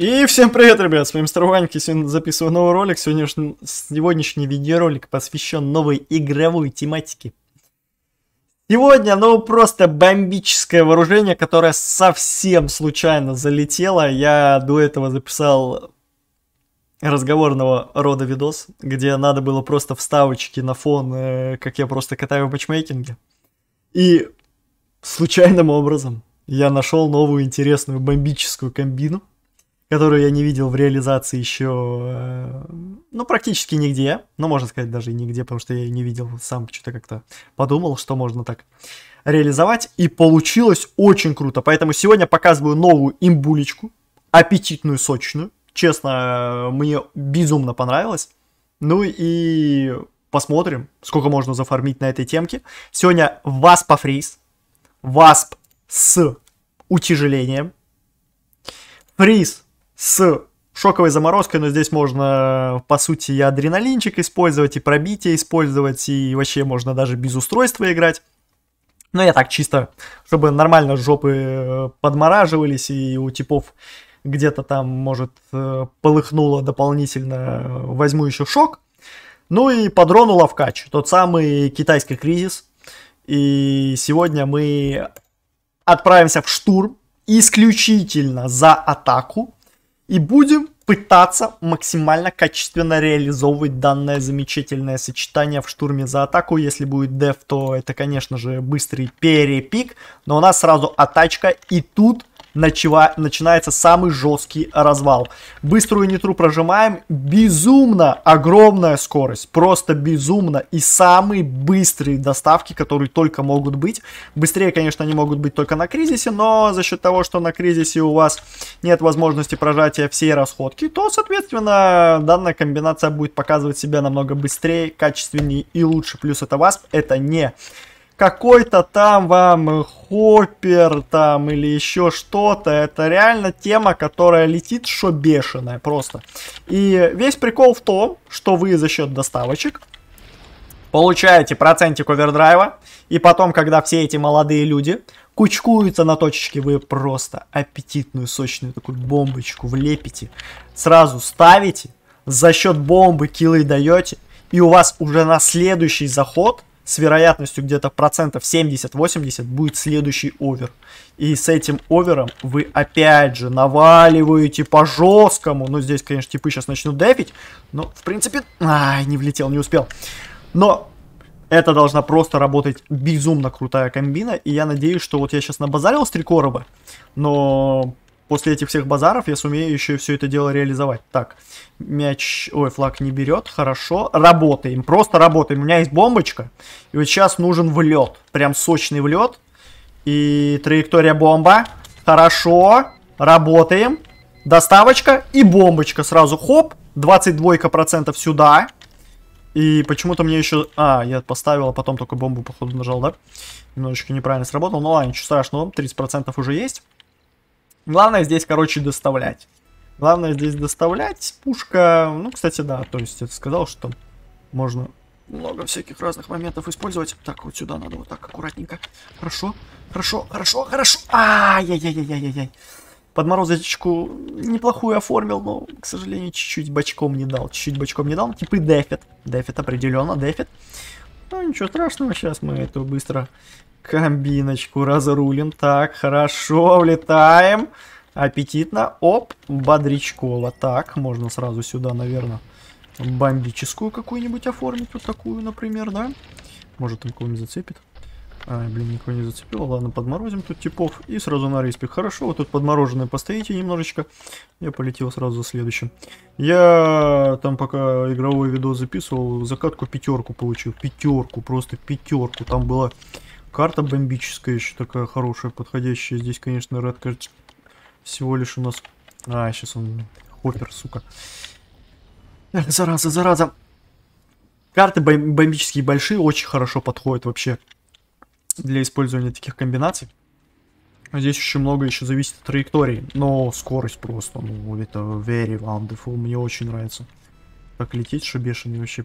И всем привет, ребят, с вами Мистер Бахбка, сегодня записываю новый ролик, сегодняшний видеоролик посвящен новой игровой тематике. Сегодня, ну, просто бомбическое вооружение, которое совсем случайно залетело. Я до этого записал разговорного рода видос, где надо было просто вставочки на фон, как я просто катаю в матчмейкинге. И случайным образом я нашел новую интересную бомбическую комбину, которую я не видел в реализации еще, ну, практически нигде. Ну, можно сказать, даже и нигде, потому что я ее не видел. Сам что-то как-то подумал, что можно так реализовать. И получилось очень круто. Поэтому сегодня показываю новую имбулечку. Аппетитную, сочную. Честно, мне безумно понравилось. Ну и посмотрим, сколько можно зафармить на этой темке. Сегодня ВАСПОФРИЗ. ВАСП с утяжелением. Фриз с шоковой заморозкой, но здесь можно, по сути, и адреналинчик использовать, и пробитие использовать, и вообще можно даже без устройства играть. Но я так чисто, чтобы нормально жопы подмораживались, и у типов где-то там, может, полыхнуло дополнительно, возьму еще шок. Ну и по дрону ЛОВКАЧ, тот самый китайский кризис. И сегодня мы отправимся в штурм исключительно за атаку. И будем пытаться максимально качественно реализовывать данное замечательное сочетание в штурме за атаку. Если будет деф, то это, конечно же, быстрый перепик. Но у нас сразу атачка, и тут начинается самый жесткий развал. Быструю нитру прожимаем. Безумно огромная скорость. Просто безумно. И самые быстрые доставки, которые только могут быть. Быстрее, конечно, они могут быть только на кризисе, но за счет того, что на кризисе у вас нет возможности прожатия всей расходки, то, соответственно, данная комбинация будет показывать себя намного быстрее, качественнее и лучше. Плюс это ВАСП. Это не какой-то там вам хоппер там или еще что-то. Это реально тема, которая летит, что бешеная просто. И весь прикол в том, что вы за счет доставочек получаете процентик овердрайва. И потом, когда все эти молодые люди кучкуются на точечке, вы просто аппетитную, сочную такую бомбочку влепите. Сразу ставите, за счет бомбы киллы даете. И у вас уже на следующий заход с вероятностью где-то процентов 70-80 будет следующий овер. И с этим овером вы опять же наваливаете по-жесткому. Ну, здесь, конечно, типы сейчас начнут дефить. Но, в принципе... Ай, не влетел, не успел. Но это должна просто работать безумно крутая комбина. И я надеюсь, что вот я сейчас набазарил с 3 короба. Но после этих всех базаров я сумею еще все это дело реализовать. Так, мяч... Ой, флаг не берет. Хорошо. Работаем. Просто работаем. У меня есть бомбочка. И вот сейчас нужен влет. Прям сочный влет. И траектория бомба. Хорошо. Работаем. Доставочка и бомбочка. Сразу хоп. 22% сюда. И почему-то мне еще... А, я поставил, а потом только бомбу, походу, нажал, да? Немножечко неправильно сработал. Ну ладно, ничего страшного. 30% уже есть. Главное здесь, короче, доставлять. Главное здесь доставлять. Пушка, ну, кстати, да, то есть я сказал, что можно много всяких разных моментов использовать. Так, вот сюда надо вот так аккуратненько. Хорошо, хорошо, хорошо, хорошо. Ай-яй-яй-яй-яй-яй. Подморозочку неплохую оформил, но, к сожалению, чуть-чуть бочком не дал. Чуть-чуть бочком не дал. Типы дефит. Дефит определенно, дефит. Ну, ничего страшного, сейчас мы эту быстро... Комбиночку разрулим. Так, хорошо, влетаем. Аппетитно. Оп, бодрячкова. Так, можно сразу сюда, наверное, бомбическую какую-нибудь оформить. Вот такую, например, да? Может, там кого-нибудь зацепит. Ай, блин, никого не зацепило. Ладно, подморозим тут типов. И сразу на респик. Хорошо, вот тут подмороженные постоите немножечко. Я полетел сразу за следующим. Я там пока игровой видос записывал, закатку 5 получил. 5, просто 5. Там была... Карта бомбическая еще такая хорошая, подходящая. Здесь, конечно, Ред, кажется, всего лишь у нас... А, сейчас он... Хоппер, сука. Эх, зараза, зараза. Карты бомбические большие, очень хорошо подходят вообще для использования таких комбинаций. Здесь очень много еще зависит от траектории. Но скорость просто, ну, это very wonderful. Мне очень нравится. Так лететь, что бешеный вообще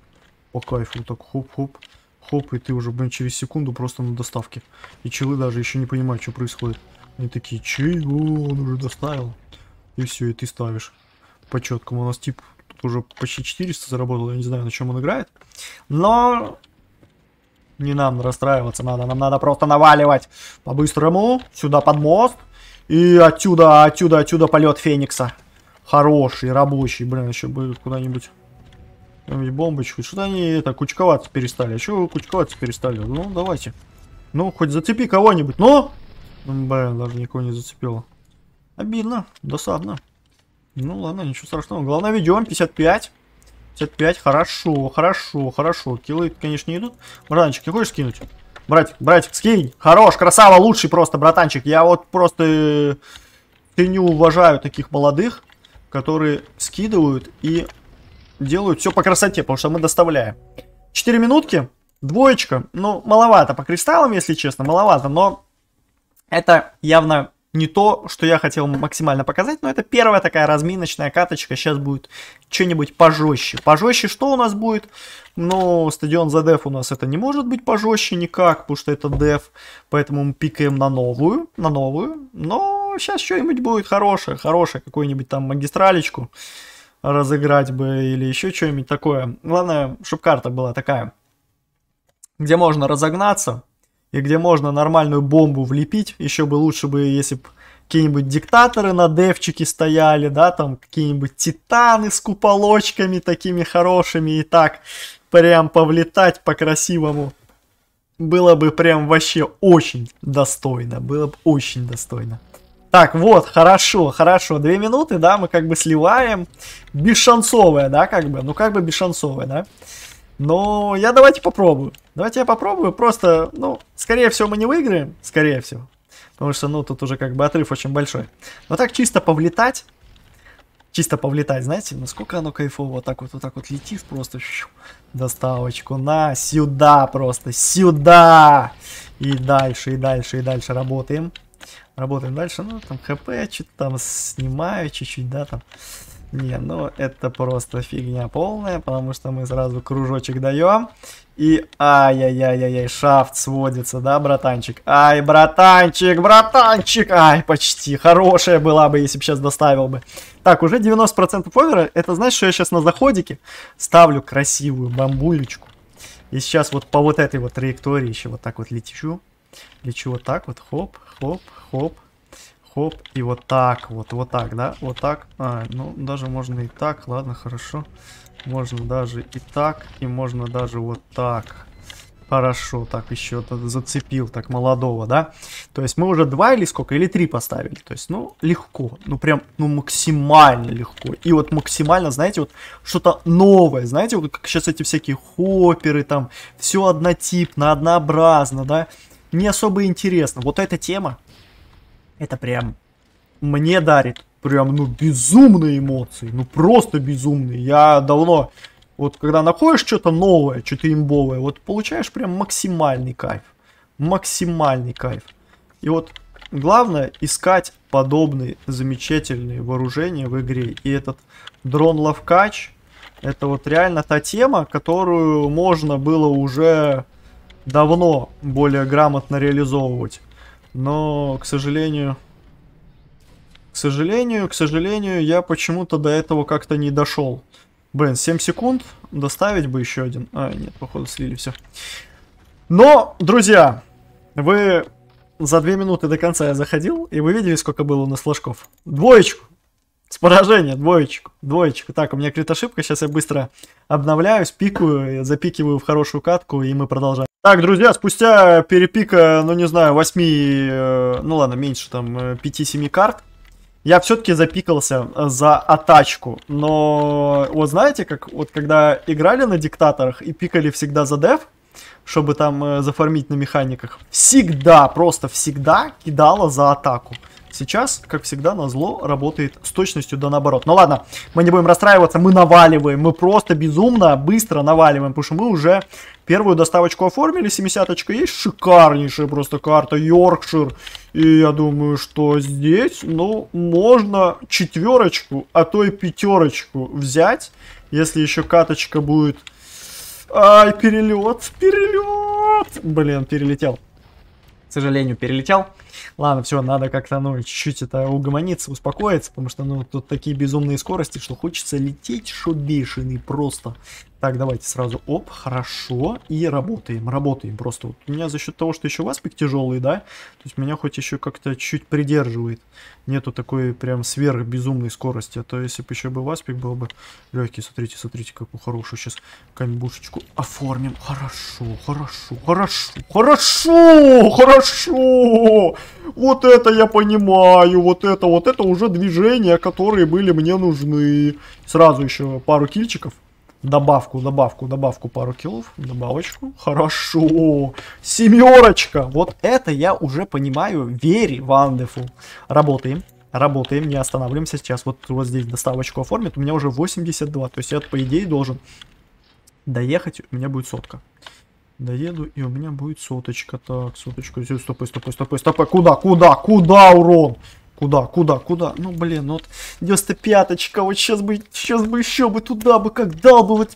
по кайфу. Так, хоп-хоп. Хоп, и ты уже, блин, через секунду просто на доставке. И челы даже еще не понимают, что происходит. Они такие, чего он уже доставил? И все, и ты ставишь по четкому. У нас тип тут уже почти 400 заработал. Я не знаю, на чем он играет. Но не нам расстраиваться надо. Нам надо просто наваливать по-быстрому. Сюда под мост. И отсюда полет Феникса. Хороший, рабочий. Блин, еще будет куда-нибудь бомбочку. Что-то они кучковаться перестали. А чего кучковаться перестали? Ну, давайте. Ну, хоть зацепи кого-нибудь. Ну! Блин, даже никого не зацепило. Обидно, досадно. Ну ладно, ничего страшного. Главное, ведем 55. 55, хорошо, хорошо, хорошо. Киллы, конечно, не идут. Братанчик, не хочешь скинуть? Братик, скинь. Хорош, красава, лучший просто, братанчик. Я вот просто ценю, уважаю таких молодых, которые скидывают и делают все по красоте, потому что мы доставляем. 4 минутки, двоечка. Ну, маловато по кристаллам, если честно, маловато, но это явно не то, что я хотел максимально показать, но это первая такая разминочная каточка. Сейчас будет что-нибудь пожестче. Пожестче что у нас будет? Ну, стадион за деф у нас это не может быть пожестче никак, потому что это деф. Поэтому мы пикаем на новую, Но сейчас что-нибудь будет хорошее, какую-нибудь там магистралечку разыграть бы или еще что-нибудь такое. Главное, чтобы карта была такая, где можно разогнаться. И где можно нормальную бомбу влепить. Еще бы лучше бы, если бы какие-нибудь диктаторы на девчике стояли, да, там какие-нибудь титаны с куполочками такими хорошими. И так прям повлетать по-красивому. Было бы прям вообще очень достойно. Было бы очень достойно. Так, вот, хорошо, хорошо. 2 минуты, да, мы как бы сливаем. Бесшансовая, да, как бы. Ну, как бы бесшансовая, да. Но я давайте попробую. Давайте я попробую. Просто, ну, скорее всего, мы не выиграем. Скорее всего. Потому что, ну, тут уже как бы отрыв очень большой. Но так чисто повлетать. Чисто повлетать, знаете, насколько оно кайфово. Вот так вот летишь просто. Доставочку на сюда просто. Сюда. И дальше, и дальше, и дальше. Работаем. Работаем дальше. Ну, там хп что-то там снимаю чуть-чуть, да, там. Не, ну это просто фигня полная, потому что мы сразу кружочек даем. И ай-яй-яй-яй-яй, шафт сводится, да, братанчик? Ай, братанчик, ай, почти. Хорошая была бы, если бы сейчас доставил бы. Так, уже 90% овера. Это значит, что я сейчас на заходике ставлю красивую бамбулечку. И сейчас вот по вот этой вот траектории еще вот так вот лечу. Лечу вот так вот, хоп, хоп, хоп. Хоп, и вот так, да, вот так. А, ну, даже можно и так, ладно, хорошо. Можно даже и так, и можно даже вот так. Хорошо, так, еще зацепил, так, молодого, да. То есть мы уже 2 или сколько, или 3 поставили. То есть, ну, легко, ну, прям, ну, максимально легко. И вот максимально, знаете, вот что-то новое, знаете, вот как сейчас эти всякие хопперы, там, все однотипно, однообразно, да. Не особо интересно. Вот эта тема. Это прям мне дарит прям, ну, безумные эмоции. Ну, просто безумные. Я давно, вот когда находишь что-то новое, что-то имбовое, вот получаешь прям максимальный кайф. Максимальный кайф. И вот главное искать подобные замечательные вооружения в игре. И этот дрон-ловкач, это вот реально та тема, которую можно было уже давно более грамотно реализовывать. Но, к сожалению, я почему-то до этого как-то не дошел. Блин, 7 секунд, доставить бы еще один. А, нет, походу слили все. Но, друзья, вы за 2 минуты до конца я заходил, и вы видели, сколько было у нас флажков. Двоечку! С поражения, двоечку. Так, у меня крит-ошибка, сейчас я быстро обновляюсь, пикаю, запикиваю в хорошую катку, и мы продолжаем. Так, друзья, спустя перепика, ну не знаю, 8, ну ладно, меньше там 5-7 карт, я все-таки запикался за атачку. Но вот знаете, как вот когда играли на диктаторах и пикали всегда за деф, чтобы там зафармить на механиках, всегда, просто всегда кидало за атаку. Сейчас, как всегда, назло работает с точностью да наоборот. Ну ладно, мы не будем расстраиваться, мы наваливаем. Мы просто безумно быстро наваливаем, потому что мы уже первую доставочку оформили. 70-очка есть, шикарнейшая просто карта, Йоркшир. И я думаю, что здесь, ну, можно 4-очку, а то и 5-очку взять. Если еще каточка будет... Ай, перелет, перелетел. К сожалению, перелетел. Ладно, все, надо как-то, ну, чуть-чуть это угомониться, успокоиться, потому что, ну, тут такие безумные скорости, что хочется лететь, шо бешеный просто. Так, давайте сразу, оп, хорошо, и работаем, работаем просто. Вот у меня за счет того, что еще васпик тяжелый, да, то есть меня хоть еще как-то чуть придерживает. Нету такой прям сверх безумной скорости, а то если бы еще бы васпик был бы легкий. Смотрите, смотрите, какую хорошую сейчас камбушечку оформим. Хорошо, хорошо, хорошо, хорошо, хорошо. Вот это я понимаю, вот это уже движения, которые были мне нужны. Сразу еще пару кильчиков. Добавку, добавку, добавку, пару киллов, добавочку, хорошо, семерочка, вот это я уже понимаю, very wonderful, работаем, работаем, не останавливаемся сейчас, вот, вот здесь доставочку оформит, у меня уже 82, то есть я, по идее, должен доехать, у меня будет сотка. Доеду, и у меня будет соточка, так, соточку, стопай, стопай, стопай, стопай, куда, куда, куда, урон? Куда, куда, куда? Ну, блин, вот 95-очка, вот сейчас бы еще бы туда бы, как дал бы, вот.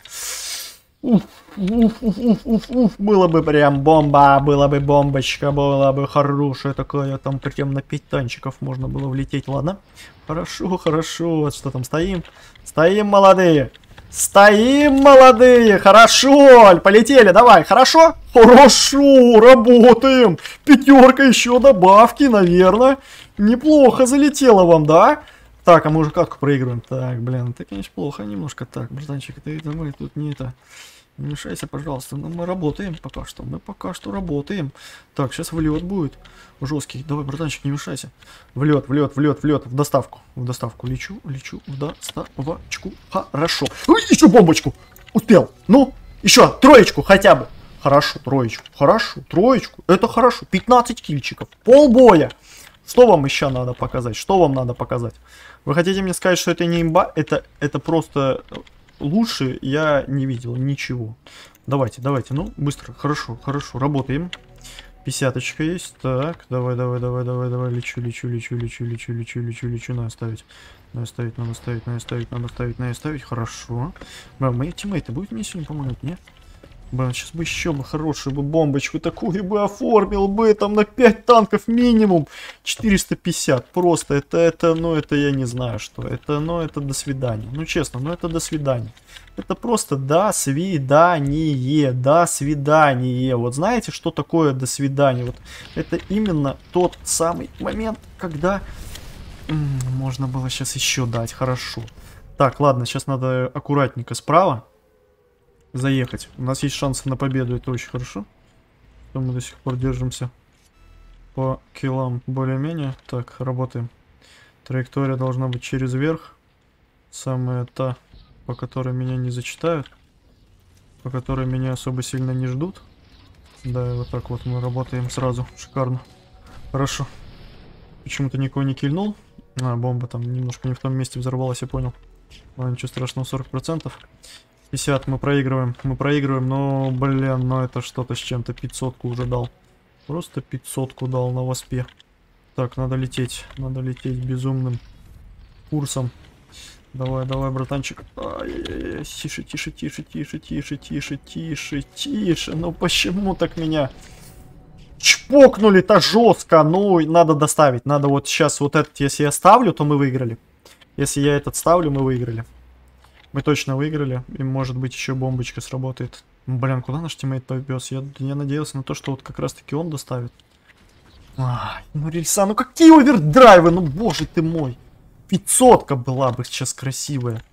Уф, уф, уф, уф, уф, уф, было бы прям бомба, была бы бомбочка, была бы хорошая такая, там прям на 5 танчиков можно было влететь, ладно? Хорошо, хорошо, вот что там, стоим? Стоим, молодые! Стоим, молодые, хорошо, полетели, давай, хорошо? Хорошо, работаем, пятерка еще добавки, наверное, неплохо залетела вам, да? Так, а мы уже катку проигрываем, так, блин, это, конечно, плохо немножко, так, братанчик, ты давай тут не это, не мешайся, пожалуйста, но мы работаем пока что, мы пока что работаем, так, сейчас влет будет жесткий, давай, братанчик, не мешайся, влет, влет, влет, влет, в доставку, лечу, лечу, в доставочку, хорошо, ой, еще бомбочку, успел, ну, еще, троечку хотя бы, хорошо, троечку, это хорошо, 15 кильчиков, полбоя. Что вам еще надо показать? Что вам надо показать? Вы хотите мне сказать, что это не имба? Это просто лучше я не видел ничего. Давайте, давайте. Ну, быстро. Хорошо, хорошо. Работаем. 50-очка есть. Так, давай, давай, давай, давай, давай. Лечу, лечу, лечу, лечу, лечу, лечу, лечу, лечу. Надо ставить. Надо ставить, надо ставить, надо ставить, надо ставить, надо ставить. Хорошо. Бля, мои тиммейты будут мне сегодня помогать, нет? Блин, сейчас бы еще бы хорошую бы бомбочку такую бы оформил бы, там на 5 танков минимум 450, просто это, ну это я не знаю что, это, ну это до свидания, ну честно, ну это до свидания, это просто до свидания, вот знаете, что такое до свидания, вот это именно тот самый момент, когда можно было сейчас еще дать, хорошо, так, ладно, сейчас надо аккуратненько справа заехать. У нас есть шансы на победу, это очень хорошо. Что мы до сих пор держимся по килам более-менее. Так, работаем. Траектория должна быть через верх. Самая та, по которой меня не зачитают. По которой меня особо сильно не ждут. Да, и вот так вот мы работаем сразу. Шикарно. Хорошо. Почему-то никого не кильнул. А, бомба там немножко не в том месте взорвалась, я понял. Ладно, ничего страшного, 40%. 50 мы проигрываем, но, блин, ну это что-то с чем-то, 500-ку уже дал. Просто 500-ку дал на васпе. Так, надо лететь безумным курсом. Давай, давай, братанчик. Ай-яй-яй, тише, тише, тише, тише, тише, тише, тише, тише. Ну почему так меня чпокнули-то жестко? Ну, надо доставить, надо вот сейчас вот этот, если я ставлю, то мы выиграли. Если я этот ставлю, мы выиграли. Мы точно выиграли, и может быть еще бомбочка сработает. Блин, куда наш тиммейт повез? Я надеялся на то, что вот как раз таки он доставит. Ай, ну рельса, ну какие овердрайвы, ну боже ты мой. 500-ка была бы сейчас красивая.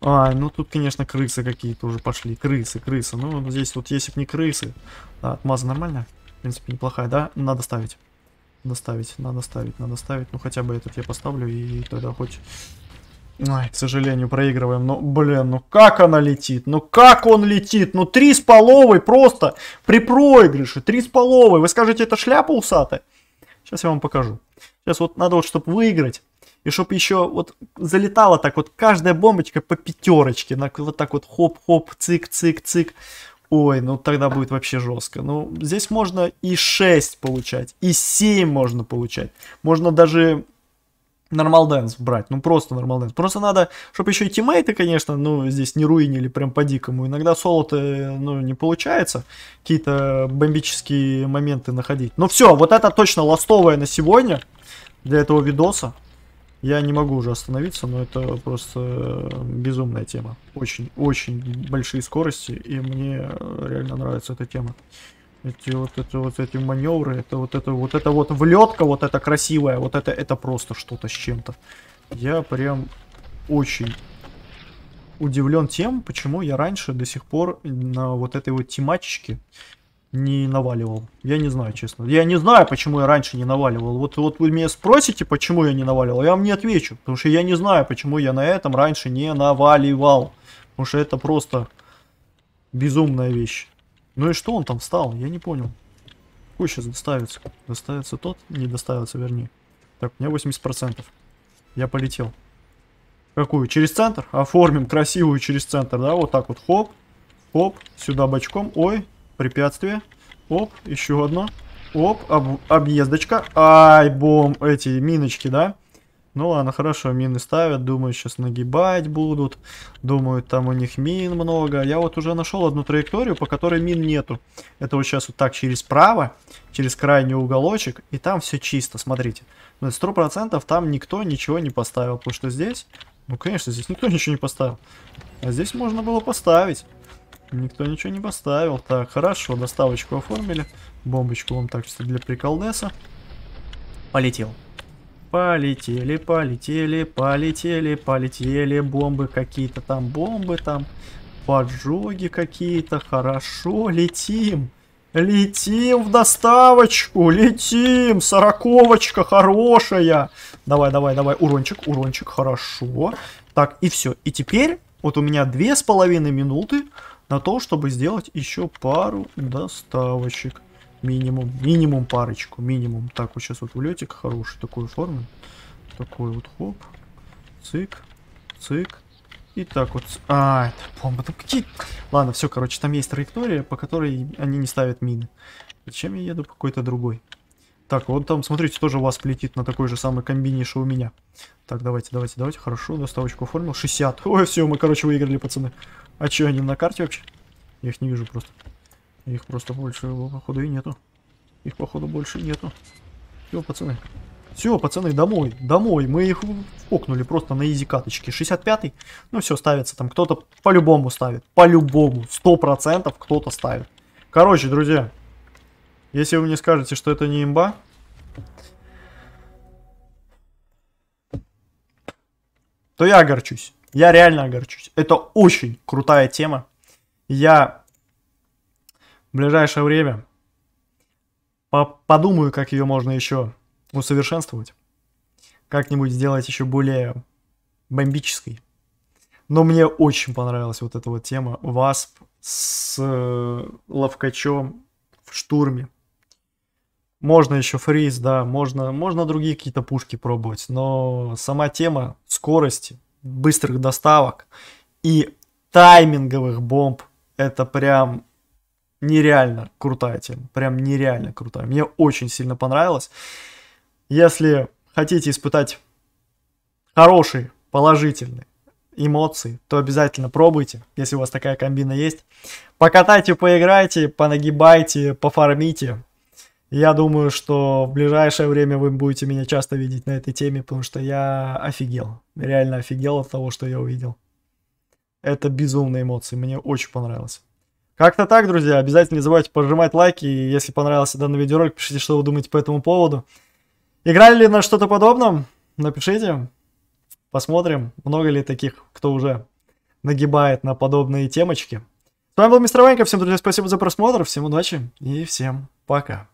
Ай, ну тут, конечно, крысы какие-то уже пошли. Крысы, крысы, ну здесь вот если бы не крысы. Да, отмаза нормальная, в принципе, неплохая, да? Надо ставить. Надо ставить, надо ставить, надо ставить. Ну хотя бы этот я поставлю, и тогда хоть... Ой, к сожалению, проигрываем. Ну, блин, ну как она летит? Ну как он летит? Ну 3,5 просто при проигрыше. 3,5. Вы скажете, это шляпа усатая? Сейчас я вам покажу. Сейчас вот надо вот, чтобы выиграть. И чтобы еще вот залетала так вот каждая бомбочка по пятерочке. Вот так вот хоп-хоп, цик-цик-цик. Ой, ну тогда будет вообще жестко. Ну здесь можно и 6 получать, и 7 можно получать. Можно даже... Normal Dance брать, ну просто Normal Dance. Просто надо, чтобы еще и тиммейты, конечно, ну здесь не руинили прям по-дикому. Иногда соло-то, ну, не получается какие-то бомбические моменты находить. Но все, вот это точно ластовое на сегодня для этого видоса. Я не могу уже остановиться, но это просто безумная тема. Очень-очень большие скорости, и мне реально нравится эта тема. Эти маневры, это вот влетка, вот это красивая, вот это просто что-то с чем-то. Я прям очень удивлен тем, почему я раньше до сих пор на вот этой вот тематичке не наваливал. Я не знаю, честно. Я не знаю, почему я раньше не наваливал. Вот вы меня спросите, почему я не наваливал, я вам не отвечу. Потому что я не знаю, почему я на этом раньше не наваливал. Потому что это просто безумная вещь. Ну и что он там встал? Я не понял. Какой сейчас доставится? Доставится тот? Не доставится, вернее. Так, у меня 80%. Я полетел. Какую? Через центр? Оформим красивую через центр, да? Вот так вот. Хоп. Хоп. Сюда бочком. Ой. Препятствие. Оп. Еще одно. Оп. Объездочка. Ай, бомб. Эти миночки, да? Ну ладно, хорошо, мины ставят, думаю, сейчас нагибать будут, думаю, там у них мин много. Я вот уже нашел одну траекторию, по которой мин нету. Это вот сейчас вот так через право, через крайний уголочек, и там все чисто, смотрите. 100% там никто ничего не поставил, потому что здесь, ну конечно, здесь никто ничего не поставил. А здесь можно было поставить. Никто ничего не поставил. Так, хорошо, доставочку оформили, бомбочку вам так чисто для приколдеса. Полетел. Полетели, полетели, полетели, полетели бомбы какие-то там, поджоги какие-то. Хорошо, летим. Летим в доставочку, летим. Сороковочка хорошая. Давай, давай, давай. Урончик, урончик, хорошо. Так, и все. И теперь вот у меня 2,5 минуты на то, чтобы сделать еще пару доставочек. Минимум парочку, минимум. Так, вот сейчас вот улетик хороший, такой формы. Такой вот, хоп. Цик, цик. И так вот. А, это бомба, там какие... Ладно, все, короче, там есть траектория, по которой они не ставят мины. Зачем я еду по какой-то другой? Так, вот там, смотрите, тоже у вас летит на такой же самой комбине, что у меня. Так, давайте, давайте, давайте. Хорошо, доставочку оформил. 60. Ой, все, мы, короче, выиграли, пацаны. А че, они на карте вообще? Я их не вижу просто. Их просто больше, походу, и нету. Их, походу, больше нету. Все, пацаны. Все, пацаны, домой. Домой. Мы их окнули просто на изи-каточке. 65-й. Ну, все, ставится там. Кто-то по-любому ставит. По-любому. 100% кто-то ставит. Короче, друзья. Если вы мне скажете, что это не имба... то я огорчусь. Я реально огорчусь. Это очень крутая тема. Я... в ближайшее время подумаю, как ее можно еще усовершенствовать. Как-нибудь сделать еще более бомбической. Но мне очень понравилась вот эта вот тема. ВАСП с ловкачом в штурме. Можно еще фриз, да. Можно другие какие-то пушки пробовать. Но сама тема скорости, быстрых доставок и тайминговых бомб — это прям... нереально крутая тема, прям нереально крутая. Мне очень сильно понравилось. Если хотите испытать хорошие, положительные эмоции, то обязательно пробуйте, если у вас такая комбина есть. Покатайте, поиграйте, понагибайте, пофармите. Я думаю, что в ближайшее время вы будете меня часто видеть на этой теме, потому что я офигел. Реально офигел от того, что я увидел. Это безумные эмоции, мне очень понравилось. Как-то так, друзья. Обязательно не забывайте пожимать лайки. И если понравился данный видеоролик, пишите, что вы думаете по этому поводу. Играли ли на что-то подобное? Напишите. Посмотрим, много ли таких, кто уже нагибает на подобные темочки. С вами был Мистер Ванька. Всем, друзья, спасибо за просмотр. Всем удачи и всем пока.